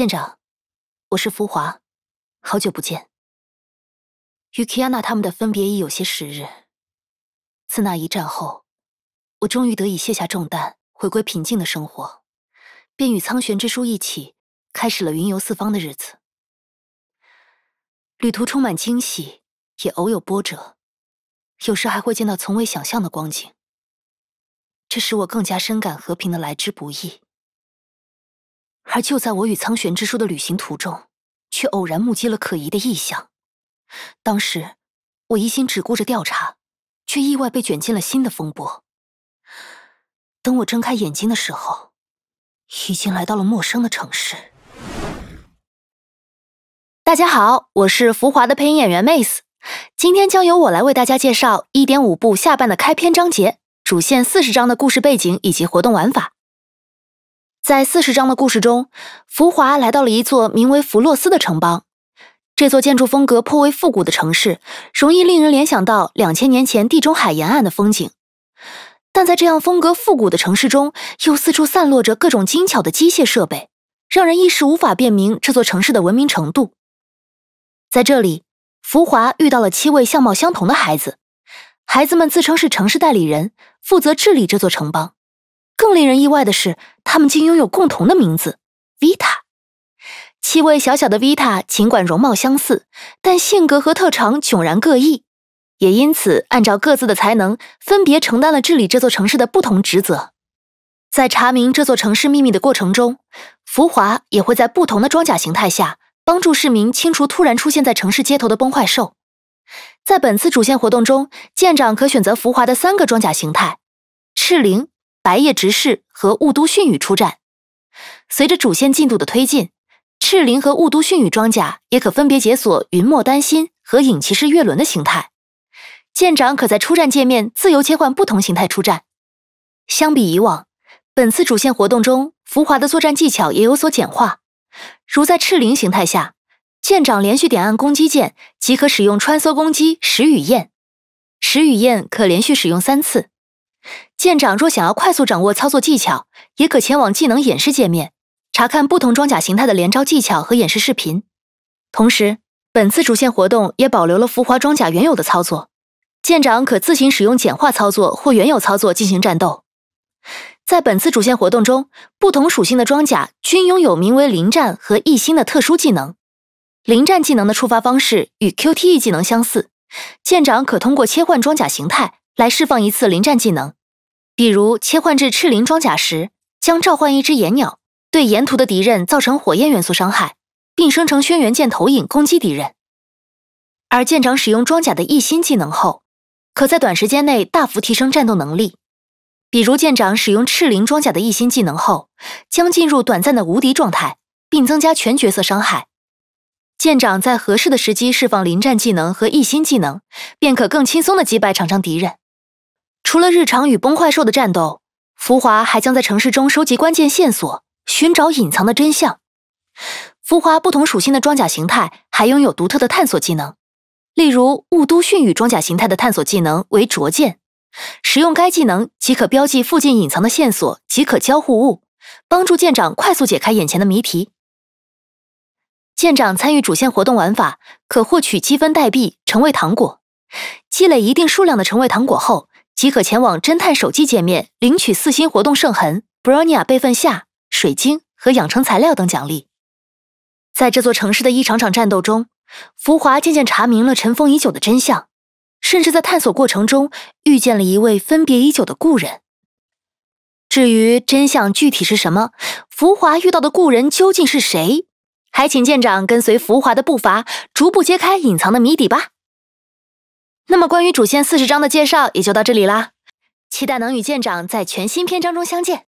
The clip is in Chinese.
县长，我是福华，好久不见。与 Kiana 他们的分别已有些时日。自那一战后，我终于得以卸下重担，回归平静的生活，便与苍玄之书一起，开始了云游四方的日子。旅途充满惊喜，也偶有波折，有时还会见到从未想象的光景。 这使我更加深感和平的来之不易，而就在我与苍玄之书的旅行途中，却偶然目击了可疑的异象。当时我一心只顾着调查，却意外被卷进了新的风波。等我睁开眼睛的时候，已经来到了陌生的城市。大家好，我是福华的配音演员 Mace， 今天将由我来为大家介绍 1.5 部下半的开篇章节。 主线40章的故事背景以及活动玩法。在40章的故事中，福华来到了一座名为弗洛斯的城邦。这座建筑风格颇为复古的城市，容易令人联想到2000年前地中海沿岸的风景。但在这样风格复古的城市中，又四处散落着各种精巧的机械设备，让人一时无法辨明这座城市的文明程度。在这里，福华遇到了7位相貌相同的孩子。 孩子们自称是城市代理人，负责治理这座城邦。更令人意外的是，他们竟拥有共同的名字 Vita。7位小小的 Vita 尽管容貌相似，但性格和特长迥然各异，也因此按照各自的才能，分别承担了治理这座城市的不同职责。在查明这座城市秘密的过程中，福华也会在不同的装甲形态下，帮助市民清除突然出现在城市街头的崩坏兽。 在本次主线活动中，舰长可选择福华的3个装甲形态：赤灵、白夜执事和雾都迅雨出战。随着主线进度的推进，赤灵和雾都迅雨装甲也可分别解锁云墨丹心和影骑士月轮的形态。舰长可在出战界面自由切换不同形态出战。相比以往，本次主线活动中，福华的作战技巧也有所简化，如在赤灵形态下。 舰长连续点按攻击键，即可使用穿梭攻击石雨燕。石雨燕可连续使用3次。舰长若想要快速掌握操作技巧，也可前往技能演示界面，查看不同装甲形态的连招技巧和演示视频。同时，本次主线活动也保留了浮华装甲原有的操作，舰长可自行使用简化操作或原有操作进行战斗。在本次主线活动中，不同属性的装甲均拥有名为“灵战”和“异星”的特殊技能。 灵战技能的触发方式与 QTE 技能相似，舰长可通过切换装甲形态来释放一次灵战技能。比如切换至赤灵装甲时，将召唤一只岩鸟，对沿途的敌人造成火焰元素伤害，并生成轩辕剑投影攻击敌人。而舰长使用装甲的异星技能后，可在短时间内大幅提升战斗能力。比如舰长使用赤灵装甲的异星技能后，将进入短暂的无敌状态，并增加全角色伤害。 舰长在合适的时机释放临战技能和异星技能，便可更轻松地击败场上敌人。除了日常与崩坏兽的战斗，福华还将在城市中收集关键线索，寻找隐藏的真相。福华不同属性的装甲形态还拥有独特的探索技能，例如雾都迅雨装甲形态的探索技能为灼见，使用该技能即可标记附近隐藏的线索即可交互物，帮助舰长快速解开眼前的谜题。 舰长参与主线活动玩法，可获取积分代币成为糖果。积累一定数量的成为糖果后，即可前往侦探手机界面领取4星活动圣痕、Bronia 备份下、水晶和养成材料等奖励。在这座城市的一场场战斗中，福华渐渐查明了尘封已久的真相，甚至在探索过程中遇见了一位分别已久的故人。至于真相具体是什么，福华遇到的故人究竟是谁？ 还请舰长跟随浮华的步伐，逐步揭开隐藏的谜底吧。那么，关于主线40章的介绍也就到这里啦，期待能与舰长在全新篇章中相见。